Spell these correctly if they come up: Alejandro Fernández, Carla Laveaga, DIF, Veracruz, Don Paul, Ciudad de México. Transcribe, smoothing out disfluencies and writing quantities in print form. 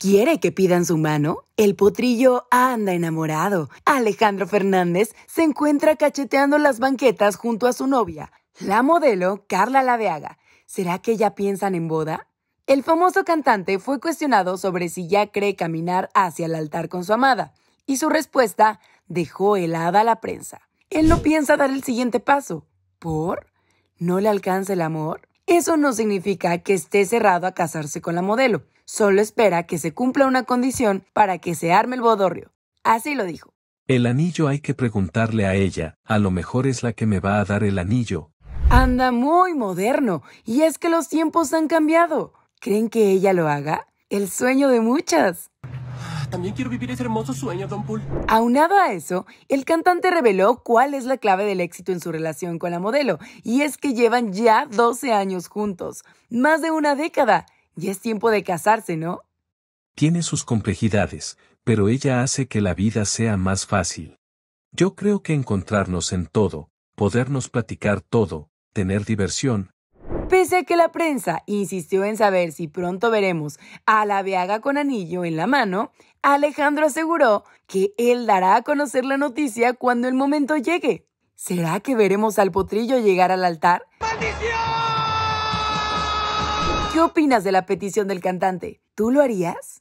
¿Quiere que pidan su mano? El potrillo anda enamorado. Alejandro Fernández se encuentra cacheteando las banquetas junto a su novia, la modelo Carla Laveaga. ¿Será que ya piensan en boda? El famoso cantante fue cuestionado sobre si ya cree caminar hacia el altar con su amada, y su respuesta dejó helada a la prensa. Él no piensa dar el siguiente paso. ¿Por? ¿No le alcanza el amor? Eso no significa que esté cerrado a casarse con la modelo. Solo espera que se cumpla una condición para que se arme el bodorrio. Así lo dijo. El anillo hay que preguntarle a ella. A lo mejor es la que me va a dar el anillo. Anda muy moderno. Y es que los tiempos han cambiado. ¿Creen que ella lo haga? El sueño de muchas. También quiero vivir ese hermoso sueño, Don Paul. Aunado a eso, el cantante reveló cuál es la clave del éxito en su relación con la modelo, y es que llevan ya 12 años juntos, más de una década, y es tiempo de casarse, ¿no? Tiene sus complejidades, pero ella hace que la vida sea más fácil. Yo creo que encontrarnos en todo, podernos platicar todo, tener diversión. Pese a que la prensa insistió en saber si pronto veremos a Laveaga con anillo en la mano, Alejandro aseguró que él dará a conocer la noticia cuando el momento llegue. ¿Será que veremos al potrillo llegar al altar? ¡Maldición! ¿Qué opinas de la petición del cantante? ¿Tú lo harías?